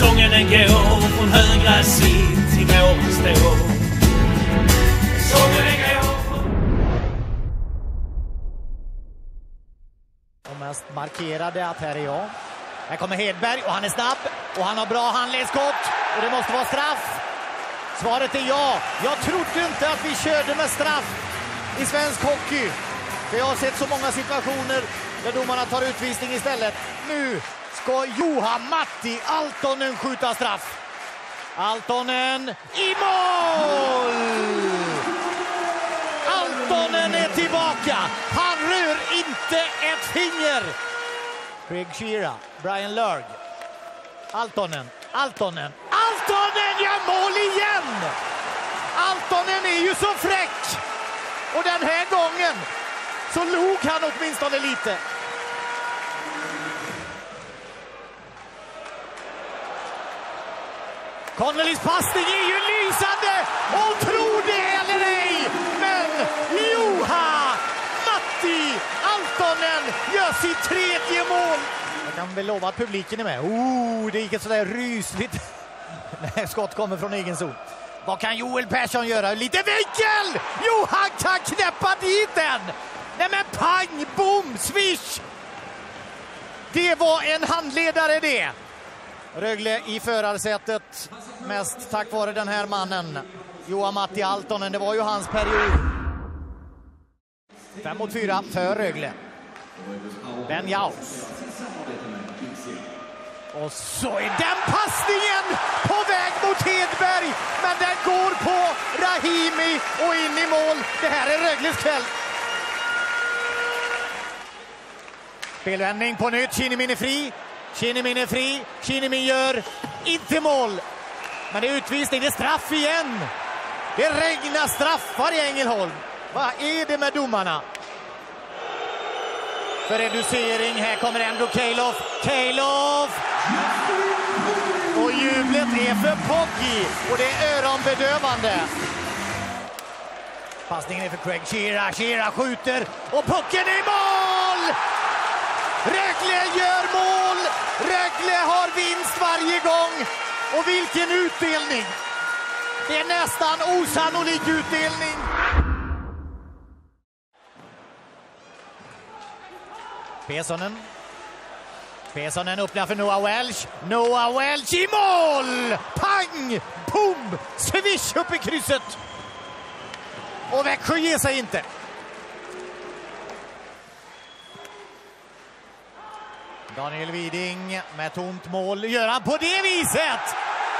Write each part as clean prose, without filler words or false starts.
Sången den går från högra sid till våren står. Sången den går. De mest markerade att här är jag. Här kommer Hedberg och han är snabb. Och han har bra handledskott. Och det måste vara straff. Svaret är ja. Jag trodde inte att vi körde med straff i svensk hockey. För jag har sett så många situationer där domarna tar utvisning istället. Nu ska Juha-Matti Aaltonen skjuta straff. Aaltonen i mål! Aaltonen är tillbaka. Han rör inte ett finger. Craig Shearer, Brian Lurg. Aaltonen gör mål igen! Aaltonen är ju så fräck. Och den här gången så log han åtminstone lite. Connellys passning är ju lysande! Och tror det eller ej! Men Juha-Matti Aaltonen gör sitt tredje mål! Jag kan väl lova att publiken är med. Oh, det gick ett sådär rysligt skott kommer från egen zon. Vad kan Joel Persson göra? Lite vinkel! Jo, han kan knäppa dit den! Nej men pang, boom, swish! Det var en handledare det. Rögle i förarsätet. Mest tack vare den här mannen. Juha-Matti Aaltonen, det var ju hans period. 5-4 för Rögle. Ben Jaus. Och så är den passningen på väg mot Hedberg. Men den går på Rahimi och in i mål. Det här är Rögles kväll. Spelvändning på nytt. Kine Minifri. Kine Min gör inte mål. Men det är utvisning. Det är straff igen. Det regnar straffar i Ängelholm. Vad är det med domarna? För reducering. Här kommer Andrei Kaileff. Och jublet är för Poggi. Och det är öronbedövande. Passningen är för Craig Shearer. Shearer skjuter. Och pucken är i mål! Rögle gör mål! Rögle har vinst varje gång. Och vilken utdelning! Det är nästan osannolik utdelning. Bessonen öppnar för Noah Welch i mål! Pang! Boom! Swish upp i krysset! Och Växjö ger sig inte. Daniel Widing med tomt mål. Gör han på det viset?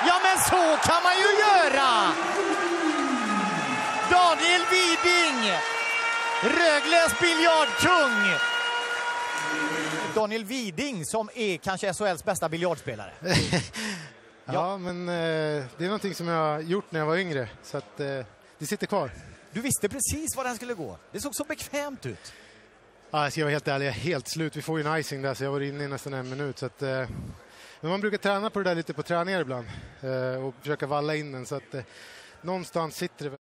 Ja men så kan man ju göra! Daniel Widing! Rögles biljardkung! Daniel Widing som är kanske SHL:s bästa biljardspelare. Ja, men det är någonting som jag gjort när jag var yngre. Så att det sitter kvar. Du visste precis var den skulle gå. Det såg så bekvämt ut. Ja, jag ska vara helt ärlig, jag är helt slut. Vi får ju en icing där så jag var inne i nästan en minut. Så att, men man brukar träna på det där lite på träningar ibland. Och försöka valla in den så att någonstans sitter det.